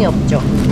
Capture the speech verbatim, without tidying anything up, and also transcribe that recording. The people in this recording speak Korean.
이상이 없죠.